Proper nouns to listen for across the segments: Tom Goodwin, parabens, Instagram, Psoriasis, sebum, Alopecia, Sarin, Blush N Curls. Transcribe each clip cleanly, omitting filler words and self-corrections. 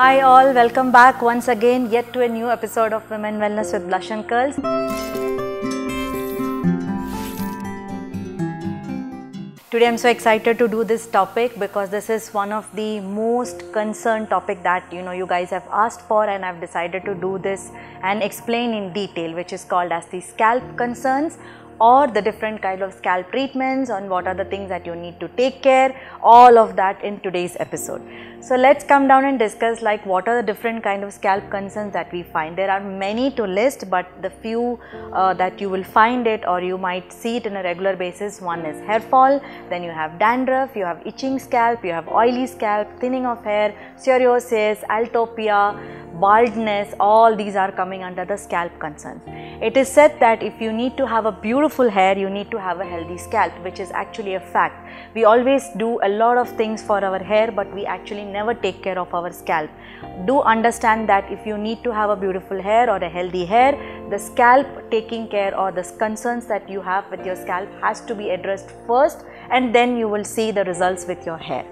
Hi all, welcome back once again yet to a new episode of Women Wellness with Blush N Curls. Today I'm so excited to do this topic because this is one of the most concerned topic that you guys have asked for, and I've decided to do this and explain in detail, which is called as the scalp concerns, or the different kind of scalp treatments, on what are the things that you need to take care, all of that in today's episode. So let's come down and discuss like what are the different kind of scalp concerns that we find. There are many to list, but the few that you will find it or you might see it in a regular basis, one is hair fall, then you have dandruff, you have itching scalp, you have oily scalp, thinning of hair, psoriasis, alopecia, baldness, all these are coming under the scalp concerns. It is said that if you need to have a beautiful hair, you need to have a healthy scalp, which is actually a fact. We always do a lot of things for our hair, but we actually never take care of our scalp. Do understand that if you need to have a beautiful hair or a healthy hair, the scalp taking care or the concerns that you have with your scalp has to be addressed first, and then you will see the results with your hair.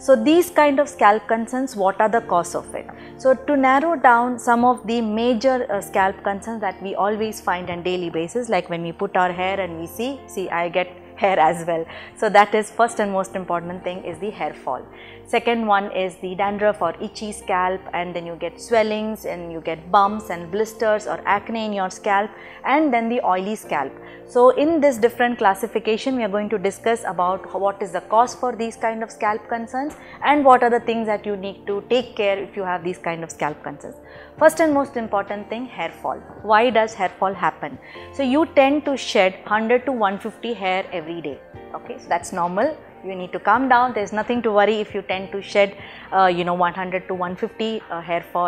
So these kind of scalp concerns, what are the cause of it? So to narrow down some of the major scalp concerns that we always find on daily basis, like when we put our hair and we see I get hair as well. So that is first and most important thing is the hair fall. Second one is the dandruff or itchy scalp, and then you get swellings and you get bumps and blisters or acne in your scalp, and then the oily scalp. So in this different classification, we are going to discuss about what is the cause for these kind of scalp concerns and what are the things that you need to take care if you have these kind of scalp concerns. First and most important thing, hair fall. Why does hair fall happen? So you tend to shed 100 to 150 hair every day. Okay, so that's normal. You need to calm down. There's nothing to worry if you tend to shed 100 to 150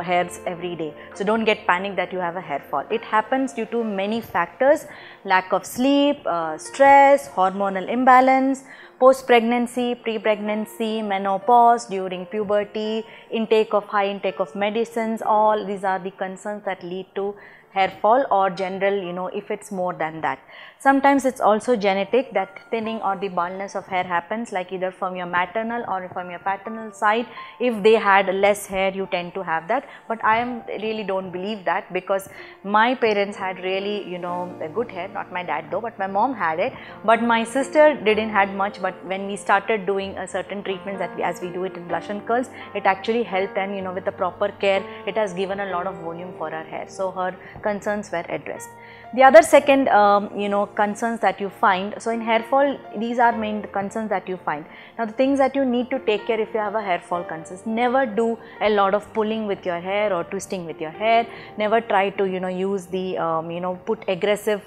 hairs every day. So don't get panicked that you have a hair fall. It happens due to many factors: lack of sleep, stress, hormonal imbalance, post-pregnancy, pre-pregnancy, menopause, during puberty, high intake of medicines. All these are the concerns that lead to hair fall, or general if it's more than that. Sometimes it's also genetic, that thinning or the baldness of hair happens like either from your maternal or from your paternal side. If they had less hair, you tend to have that, but I really don't believe that, because my parents had really good hair, not my dad though, but my mom had it, but my sister didn't had much. But when we started doing a certain treatment that as we do it in Blush N Curls, it actually helped, and with the proper care, it has given a lot of volume for her hair, so her concerns were addressed. The other second concerns that you find, so in hair fall, these are main concerns that you find. Now the things that you need to take care if you have a hair fall concerns: never do a lot of pulling with your hair or twisting with your hair, never try to use the put aggressive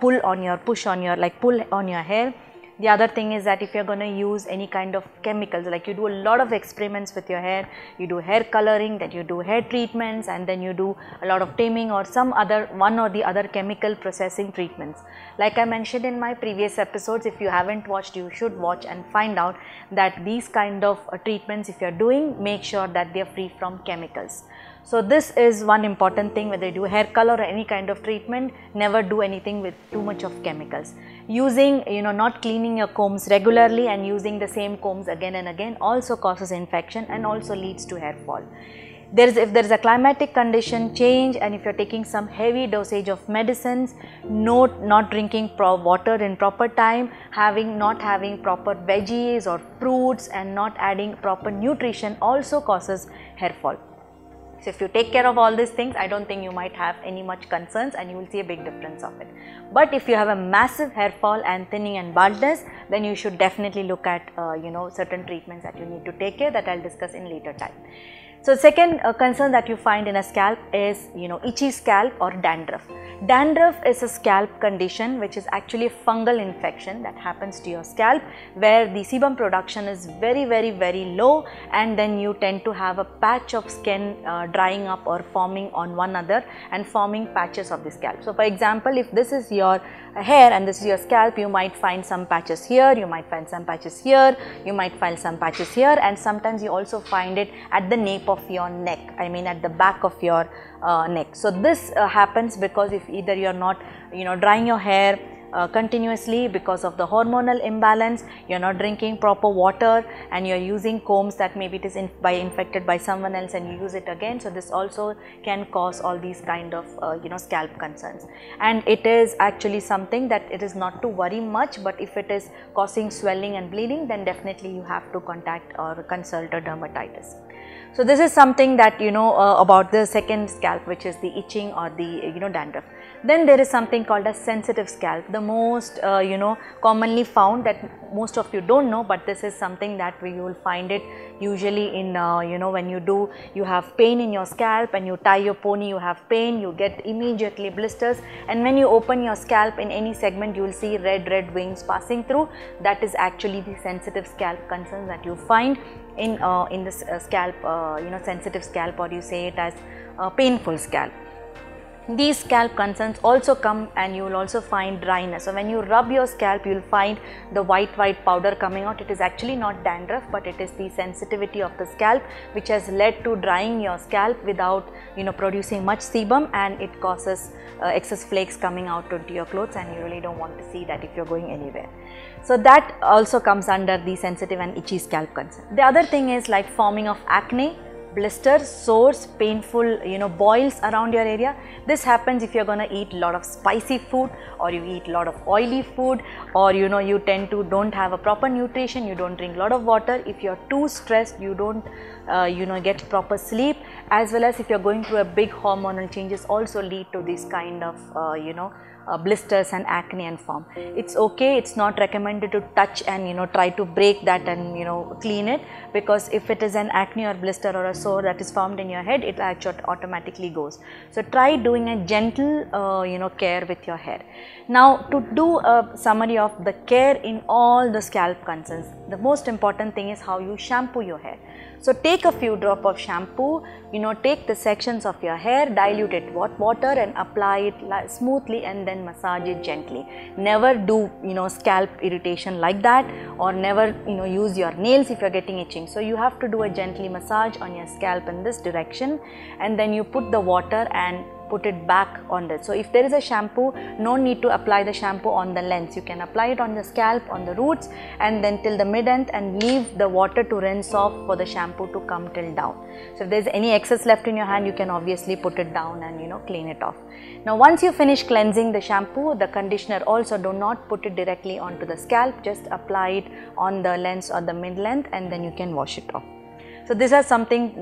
pull on your hair. The other thing is that if you're going to use any kind of chemicals, like you do a lot of experiments with your hair, you do hair coloring, then you do hair treatments, and then you do a lot of taming or some other one or the other chemical processing treatments. Like I mentioned in my previous episodes, if you haven't watched, you should watch and find out that these kind of treatments, if you're doing, make sure that they're free from chemicals. So this is one important thing. Whether you do hair color or any kind of treatment, never do anything with too much of chemicals. Using, not cleaning your combs regularly and using the same combs again and again also causes infection and also leads to hair fall. If there is a climatic condition change, and if you are taking some heavy dosage of medicines, not drinking water in proper time, not having proper veggies or fruits, and not adding proper nutrition also causes hair fall. So if you take care of all these things, I don't think you might have any much concerns, and you will see a big difference of it. But if you have a massive hair fall and thinning and baldness, then you should definitely look at certain treatments that you need to take care, that I'll discuss in later time. So second concern that you find in a scalp is itchy scalp or dandruff. Dandruff is a scalp condition which is actually a fungal infection that happens to your scalp, where the sebum production is very very very low, and then you tend to have a patch of skin drying up or forming on one another and forming patches of the scalp. So for example, if this is your hair and this is your scalp, you might find some patches here, you might find some patches here, you might find some patches here, and sometimes you also find it at the nape of your neck, at the back of your neck. So this happens because if either you are not drying your hair, continuously because of the hormonal imbalance, you're not drinking proper water and you're using combs that maybe it is infected by someone else and you use it again. So this also can cause all these kind of scalp concerns, and it is actually something that it is not to worry much, but if it is causing swelling and bleeding, then definitely you have to contact or consult a dermatologist. So this is something that about the second scalp, which is the itching or the dandruff. Then there is something called a sensitive scalp, the most commonly found, that most of you don't know, but this is something that you will find it usually in when you have pain in your scalp and you tie your pony, you have pain, you get immediately blisters, and when you open your scalp in any segment you will see red veins passing through. That is actually the sensitive scalp concern that you find in this scalp, sensitive scalp, or you say it as painful scalp. These scalp concerns also come, and you will also find dryness. So when you rub your scalp, you will find the white powder coming out. It is actually not dandruff, but it is the sensitivity of the scalp which has led to drying your scalp without producing much sebum, and it causes excess flakes coming out into your clothes, and you really don't want to see that if you're going anywhere. So that also comes under the sensitive and itchy scalp concern. The other thing is like forming of acne, blisters, sores, painful boils around your area. This happens if you're going to eat a lot of spicy food, or you eat a lot of oily food, or you tend to don't have a proper nutrition, you don't drink a lot of water, if you're too stressed, you don't get proper sleep, as well as if you're going through a big hormonal changes also lead to this kind of blisters and acne and form. It's okay, it's not recommended to touch and try to break that and clean it, because if it is an acne or blister or a sore that is formed in your head, it actually automatically goes. So try doing a gentle care with your hair. Now, to do a summary of the care in all the scalp concerns, the most important thing is how you shampoo your hair. So take a few drops of shampoo, take the sections of your hair, dilute it with water and apply it smoothly, and then massage it gently. Never do scalp irritation like that, or never use your nails if you're getting itching. So you have to do a gently massage on your scalp in this direction, and then you put the water and put it back on that. So if there is a shampoo, no need to apply the shampoo on the lens. You can apply it on the scalp, on the roots, and then till the mid-end, and leave the water to rinse off for the shampoo to come till down. So if there is any excess left in your hand, you can obviously put it down and clean it off. Now once you finish cleansing the shampoo, the conditioner also, do not put it directly onto the scalp, just apply it on the lens or the mid-length, and then you can wash it off. So these are some things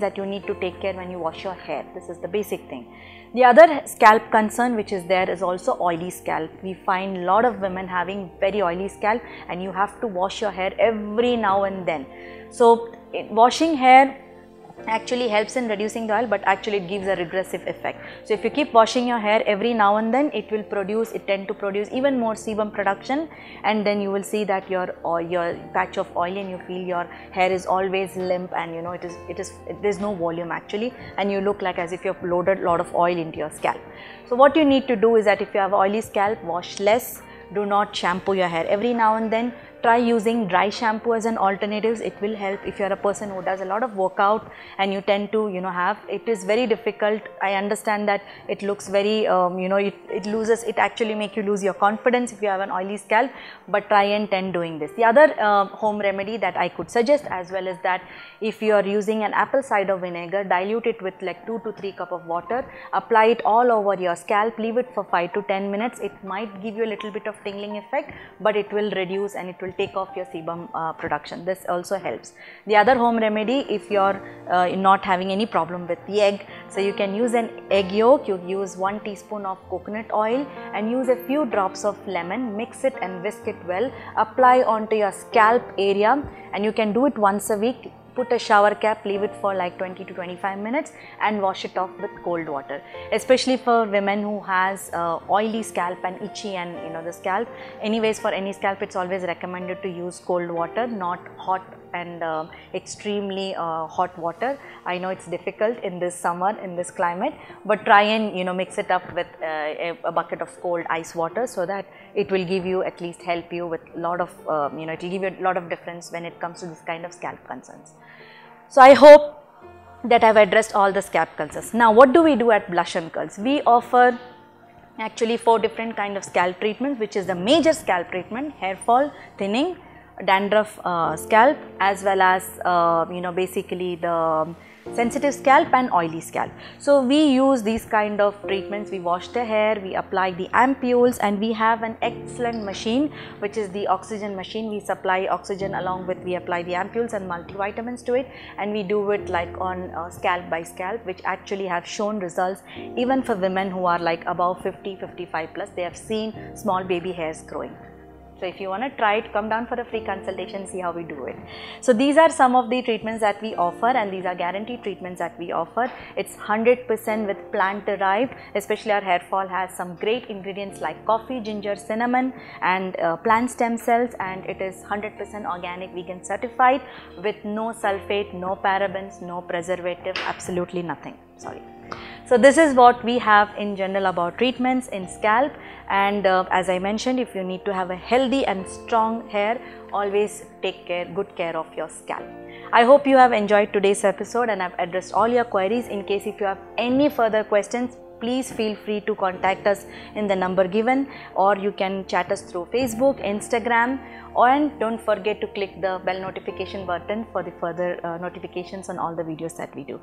that you need to take care when you wash your hair. This is the basic thing. The other scalp concern which is there is also oily scalp. We find a lot of women having very oily scalp, and you have to wash your hair every now and then. So washing hair actually helps in reducing the oil, but actually it gives a regressive effect. So if you keep washing your hair every now and then, it will produce, it tend to produce even more sebum production, and then you will see that your patch of oil, and you feel your hair is always limp, and there's no volume actually, and you look like as if you've loaded a lot of oil into your scalp. So what you need to do is that if you have oily scalp, wash less, do not shampoo your hair every now and then. Try using dry shampoo as an alternative. It will help if you are a person who does a lot of workout and you tend to it is very difficult. I understand that it looks very it actually make you lose your confidence if you have an oily scalp, but try and tend doing this. The other home remedy that I could suggest as well is that if you are using an apple cider vinegar, dilute it with like 2 to 3 cups of water, apply it all over your scalp, leave it for 5 to 10 minutes. It might give you a little bit of tingling effect, but it will reduce and it will take off your sebum production. This also helps. The other home remedy, if you are not having any problem with the egg, so you can use an egg yolk, you use 1 teaspoon of coconut oil and use a few drops of lemon, mix it and whisk it well, apply onto your scalp area, and you can do it once a week. Put a shower cap, leave it for like 20 to 25 minutes and wash it off with cold water. Especially for women who has oily scalp and itchy and the scalp. Anyways, for any scalp, it's always recommended to use cold water, not hot and extremely hot water. I know it's difficult in this summer, in this climate, but try and mix it up with a bucket of cold ice water, so that it will give you, at least help you with a lot of it will give you a lot of difference when it comes to this kind of scalp concerns. So I hope that I've addressed all the scalp concerns. Now what do we do at Blush N Curls? We offer actually 4 different kind of scalp treatments, which is the major scalp treatment: hair fall, thinning, dandruff scalp, as well as basically the sensitive scalp and oily scalp. So we use these kind of treatments. We wash the hair, we apply the ampules, and we have an excellent machine which is the oxygen machine. We supply oxygen along with we apply the ampules and multivitamins to it, and we do it like on scalp by scalp, which actually have shown results even for women who are like above 50, 55 plus. They have seen small baby hairs growing. So if you want to try it, come down for a free consultation, see how we do it. So these are some of the treatments that we offer, and these are guaranteed treatments that we offer. It's 100% with plant derived, especially our hair fall has some great ingredients like coffee, ginger, cinnamon and plant stem cells, and it is 100% organic, vegan certified with no sulfate, no parabens, no preservative, absolutely nothing. Sorry. So this is what we have in general about treatments in scalp. And as I mentioned, if you need to have a healthy and strong hair, always take good care of your scalp. I hope you have enjoyed today's episode and I've addressed all your queries. In case if you have any further questions, please feel free to contact us in the number given, or you can chat us through Facebook, Instagram, and don't forget to click the bell notification button for the further notifications on all the videos that we do.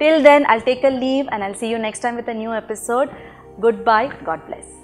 Till then, I'll take a leave and I'll see you next time with a new episode. Goodbye. God bless.